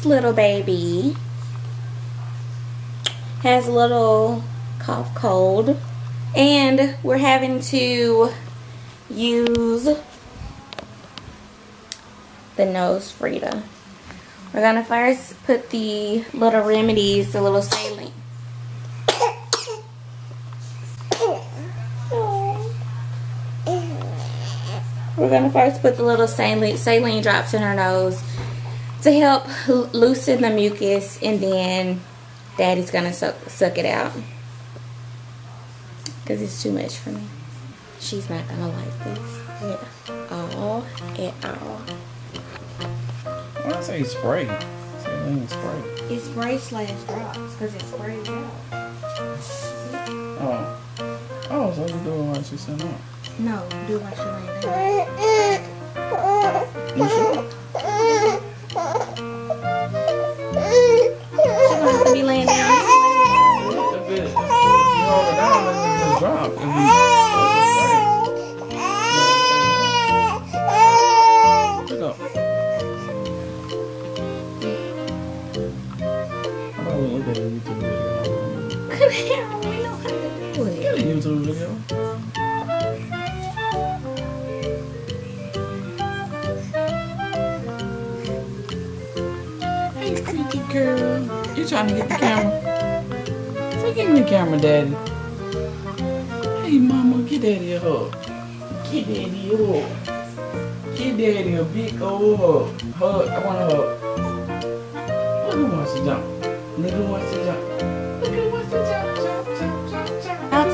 This little baby has a little cough cold, and we're having to use the NoseFrida. We're gonna first put the little remedies, the little saline. We're gonna first put the little saline drops in her nose to help loosen the mucus, and then Daddy's gonna suck it out because it's too much for me. She's not gonna like this at all. Why does it say spray? Saline spray. It's spray slash drops because it sprays out. Oh. Oh, so you do it while she's sitting up? No, do it while she's laying down. You sure? She's going to be laying down. If you hold it down, it's just drop. Pick up. I probably look at a YouTube video. Come here, we know how to do it. Get a YouTube video. Girl, you trying to get the camera? So give me the camera, Daddy. Hey, Mama, get Daddy a hug. Get Daddy a hug. Get Daddy a big old hug. Hug. I want a hug. Look who wants to jump. Look who wants to jump. Look who wants to jump. Jump. How to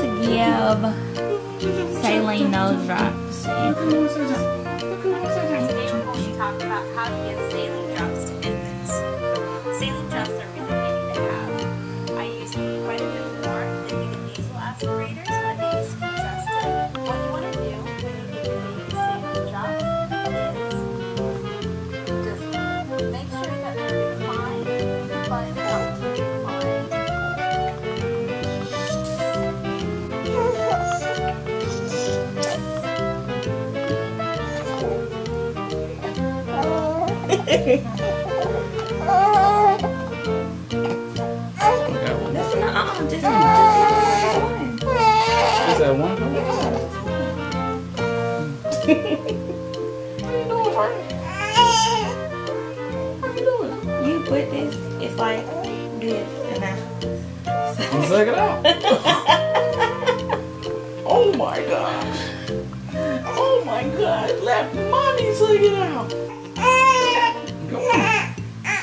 give saline nose drops. Look who wants to jump. Look who wants to jump. Today we're going to talk about how to give saline drops to infants. Saline drops are really handy to have. I use these quite a bit more than the nasal aspirators, but these keep dusting. What you want to do when you give your baby saline drops is just make sure that they're fine, but not too With this, it's like this, and now suck it out. Oh my gosh! Oh my God! Let Mommy suck it out. Go on. Are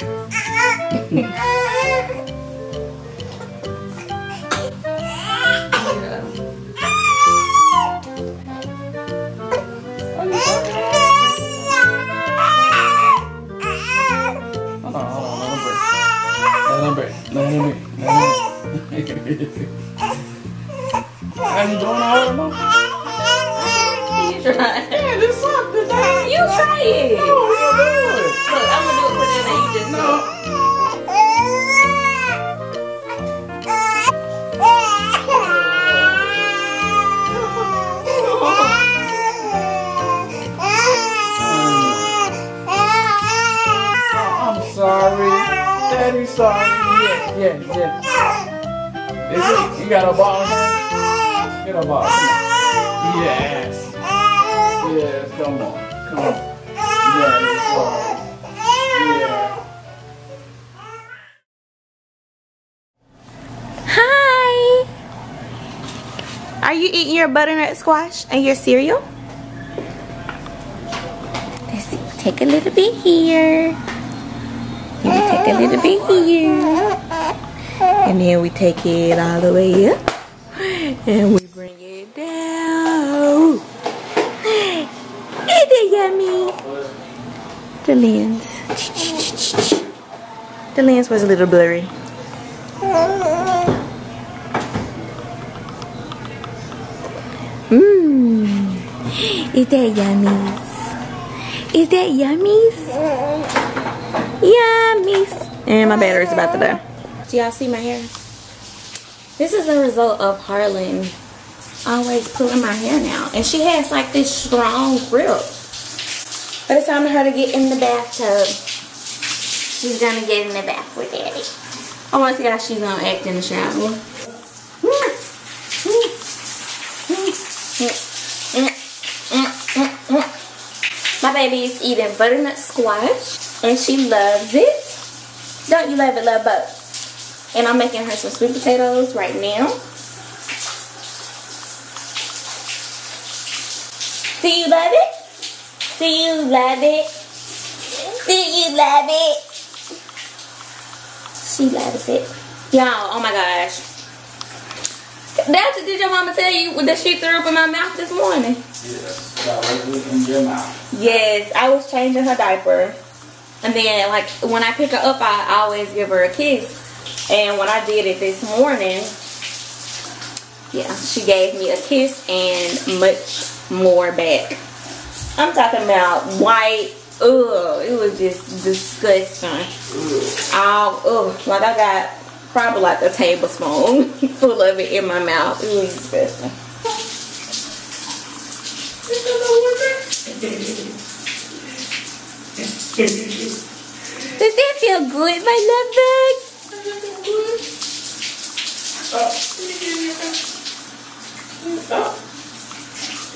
you doing all right, Mom? You try. Yeah, this sucked. You try it. No, we don't do it. Look, I'm gonna do it for them that you just know. I'm sorry. Daddy's sorry. Yeah. Is it? You got a ball? Get a ball. Yes. Yes, come on. Come on. Yeah. Hi. Are you eating your butternut squash and your cereal? Let's see. Take a little bit here. Take a little bit here. And then we take it all the way up and we bring it down. Isn't it yummy? The lens. The lens was a little blurry. Mmm. Is that yummies? Is that yummies? Yummies. And my battery's about to die. Do y'all see my hair? This is a result of Harlan always pulling my hair now. And she has like this strong grip. But it's time for her to get in the bathtub. she's going to get in the bath with Daddy. I want to see how she's going to act in the shower. My baby is eating butternut squash and she loves it. Don't you love it, love boat? And I'm making her some sweet potatoes right now. Do you love it? Do you love it? Do you love it? She loves it. Y'all, oh my gosh. Did your mama tell you that she threw up in my mouth this morning? Yes, directly in your mouth. Yes, I was changing her diaper. And then, like, when I pick her up, I always give her a kiss. And when I did it this morning, yeah, she gave me a kiss and much more back. I'm talking about white. Ugh, it was just disgusting. Oh, like I got probably like a tablespoon full of it in my mouth. It was disgusting. Does that feel good, my love bag? Oh.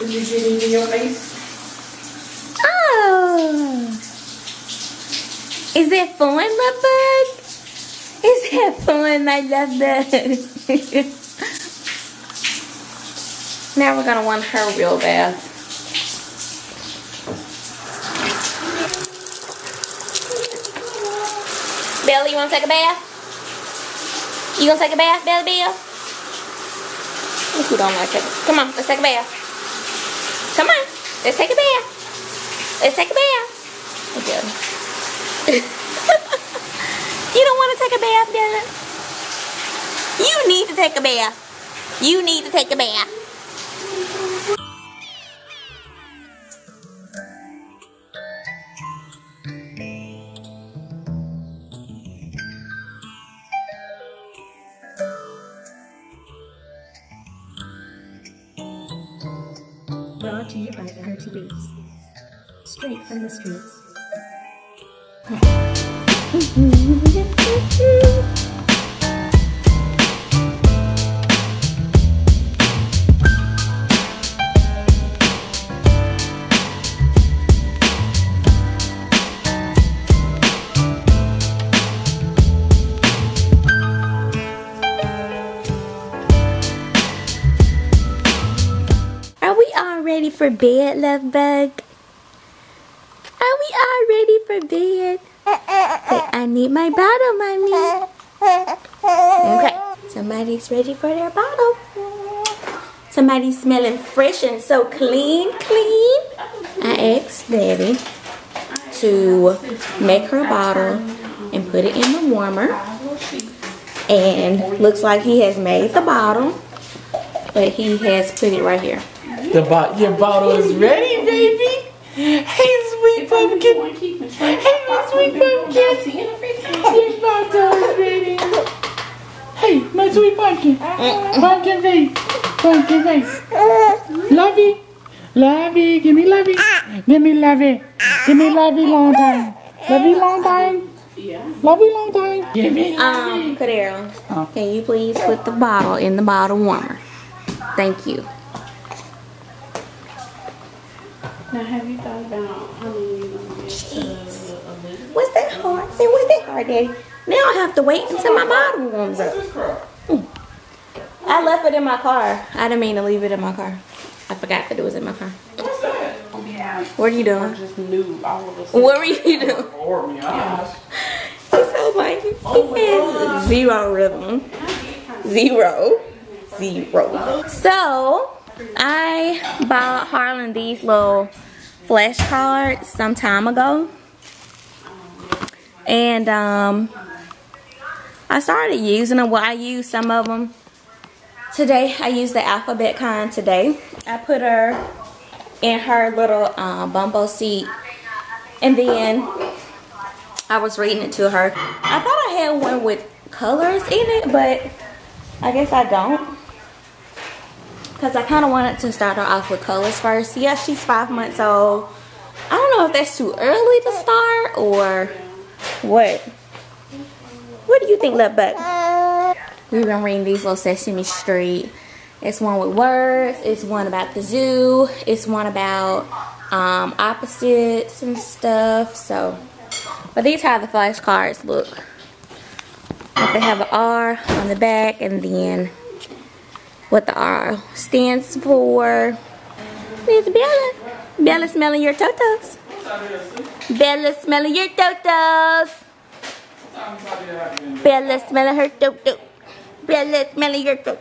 Did you get it in your face? Oh! Is that fun, my bud? Is that fun, my love bud? Now we're gonna want her real bath. Belly, you wanna take a bath? You gonna take a bath, Belly Bill? If you don't wanna take it. Come on, let's take a bath. Come on, let's take a bath. Let's take a bath. Okay. You don't want to take a bath, Dad. You need to take a bath. You need to take a bath. Brought to you by the Herty Beats, straight from the streets. Ready for bed, love bug? Are we all ready for bed? Hey, I need my bottle, mommy. Okay, somebody's ready for their bottle. Somebody's smelling fresh and so clean, clean. I asked Daddy to make her bottle and put it in the warmer. And looks like he has made the bottle, but he has put it right here. Your bottle is ready, baby. Hey, sweet pumpkin. Hey, my sweet pumpkin. Your bottle is ready. Hey, my sweet pumpkin. Pumpkin face. Pumpkin face. Lovey. Lovey. Give me lovey. Give me lovey. Give me lovey long time. Lovey long time. Lovey long time. Give me lovey. Cordero, can you please put the bottle in the bottle warmer? Thank you. Now, have you thought about how many you want to get? What's that hard? Say, what's that hard, Daddy? Now I have to wait until my bottle warms up. I left it in my car. I didn't mean to leave it in my car. I forgot that it was in my car. What's that? What are you doing? I just knew all of a sudden. What were you doing? Oh my gosh. It's so like, it has zero rhythm. Zero. Zero. So, I bought Harlan these little flashcards some time ago, and I started using them. Well, I used some of them today. I used the alphabet kind today. I put her in her little Bumbo seat, and then I was reading it to her. I thought I had one with colors in it, but I guess I don't. Because I kind of wanted to start her off with colors first. Yeah, she's 5 months old. I don't know if that's too early to start or what. you think, little bud? We've been reading these little Sesame Street. It's one with words. It's one about the zoo. It's one about opposites and stuff. So, but these are how the flashcards look. But they have an R on the back, and then what the R stands for. Miss Bella. Bella smelling your toes. Bella smelling your toes. Bella smelling her toes. Bella smelling your toes.